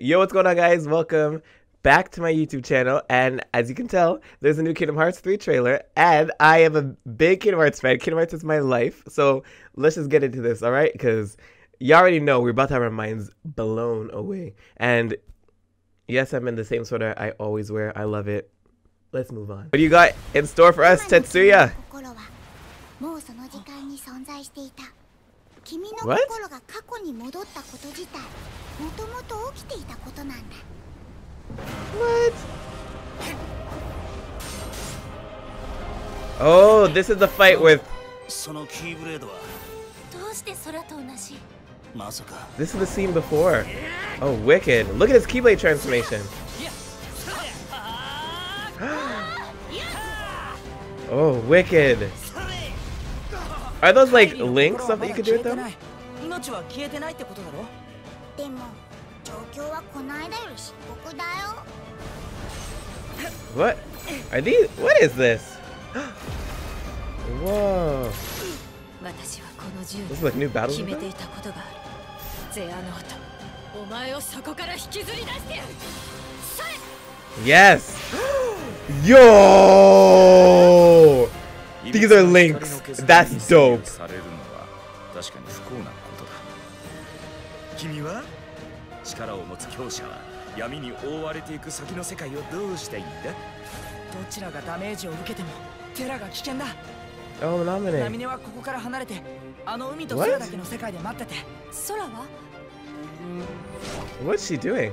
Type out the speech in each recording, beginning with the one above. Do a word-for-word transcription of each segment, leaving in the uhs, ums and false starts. Yo, what's going on, guys? Welcome back to my YouTube channel, and as you can tell, there's a new Kingdom Hearts three trailer, and I am a big Kingdom Hearts fan. Kingdom Hearts is my life, so let's just get into this, alright? Because you already know we're about to have our minds blown away. And yes, I'm in the same sweater I always wear. I love it. Let's move on. What do you got in store for us, Tetsuya? What? What? Oh, this is the fight with. This is the scene before. Oh, wicked. Look at his Keyblade transformation. Oh, wicked. Are those like links, something you could do with them? What are these? What is this? Whoa! This is like new battles. Yes. Yo! These are links. That's dope. Oh, Namine. What? What's she doing?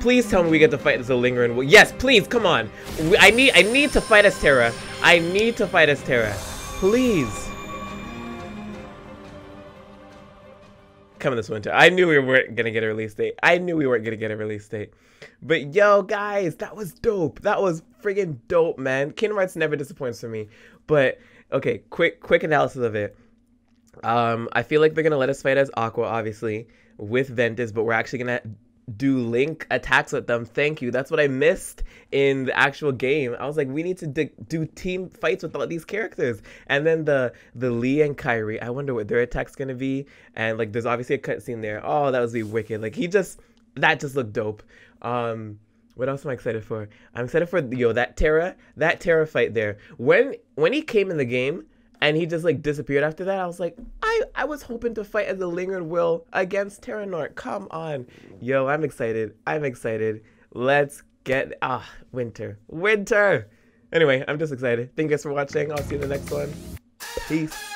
Please tell me we get to fight as a lingering. Yes, please, come on. We, I need, I need to fight as Terra. I need to fight as Terra. Please. Coming this winter. I knew we weren't gonna get a release date. I knew we weren't gonna get a release date. But yo, guys, that was dope. That was friggin' dope, man. Kingdom Hearts never disappoints for me. But okay, quick, quick analysis of it. Um, I feel like they're gonna let us fight as Aqua, obviously, with Ventus, but we're actually gonna do link attacks with them. Thank you. That's what I missed in the actual game. I was like, we need to do team fights with all these characters. And then the the Lee and Kairi, I wonder what their attack's gonna be. And like, there's obviously a cutscene there. Oh, that was be wicked. Like, he just that just looked dope. Um, what else am I excited for? I'm excited for yo that Terra that Terra fight there. When when he came in the game and he just like disappeared after that, I was like, I, I was hoping to fight as a lingering will against Terranort. Come on. Yo, I'm excited. I'm excited. Let's get, ah, winter. Winter! Anyway, I'm just excited. Thank you guys for watching. I'll see you in the next one. Peace.